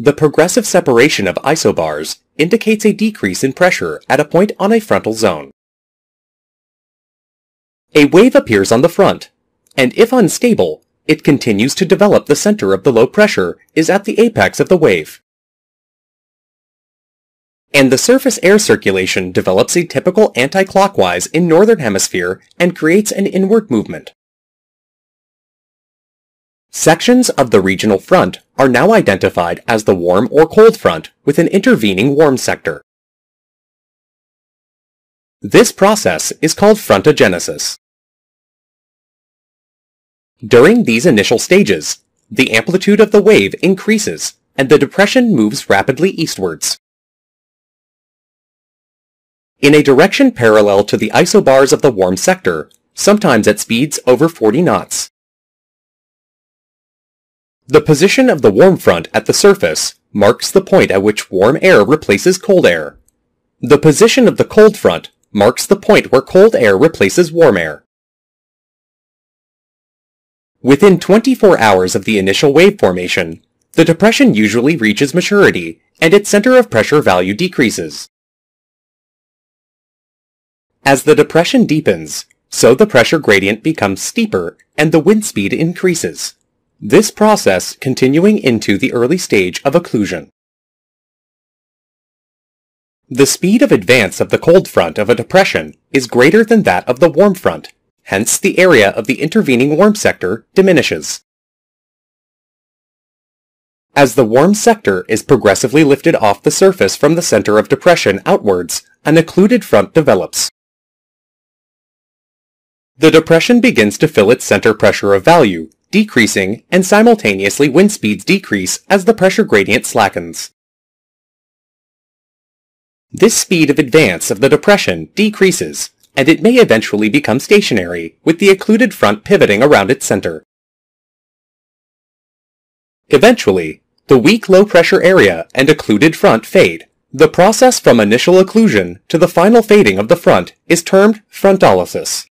The progressive separation of isobars indicates a decrease in pressure at a point on a frontal zone. A wave appears on the front, and if unstable, it continues to develop. The center of the low pressure is at the apex of the wave, and the surface air circulation develops a typical anti-clockwise in northern hemisphere and creates an inward movement. Sections of the regional front are now identified as the warm or cold front with an intervening warm sector. This process is called frontogenesis. During these initial stages, the amplitude of the wave increases and the depression moves rapidly eastwards. In a direction parallel to the isobars of the warm sector, sometimes at speeds over 40 knots. The position of the warm front at the surface marks the point at which warm air replaces cold air. The position of the cold front marks the point where cold air replaces warm air. Within 24 hours of the initial wave formation, the depression usually reaches maturity and its center of pressure value decreases. As the depression deepens, so the pressure gradient becomes steeper and the wind speed increases. This process continuing into the early stage of occlusion. The speed of advance of the cold front of a depression is greater than that of the warm front, hence the area of the intervening warm sector diminishes. As the warm sector is progressively lifted off the surface from the center of depression outwards, an occluded front develops. The depression begins to fill its center pressure of value, decreasing, and simultaneously wind speeds decrease as the pressure gradient slackens. This speed of advance of the depression decreases, and it may eventually become stationary, with the occluded front pivoting around its center. Eventually, the weak low-pressure area and occluded front fade. The process from initial occlusion to the final fading of the front is termed frontolysis.